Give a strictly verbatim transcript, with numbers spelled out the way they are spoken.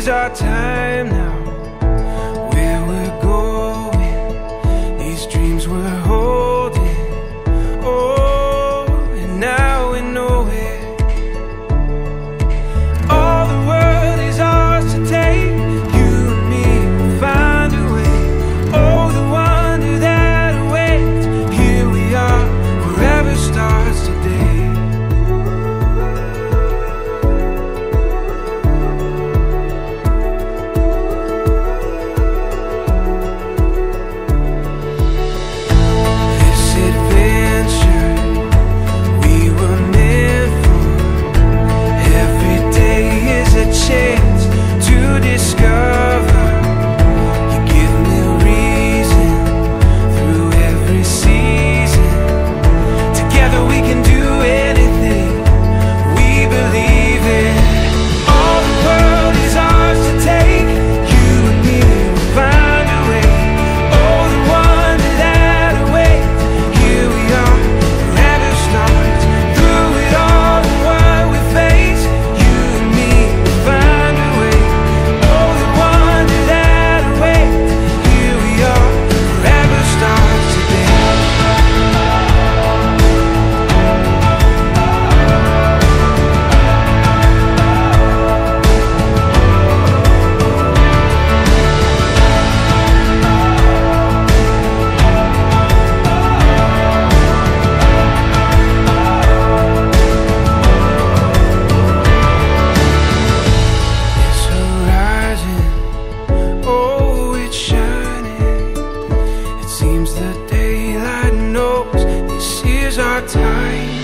is our time now. Where we're going, these dreams we're holding, oh, and now we know it. All the world is ours to take, you and me will find a way. Oh, the wonder that awaits, here we are, forever starts today. Seems the daylight knows this is our time.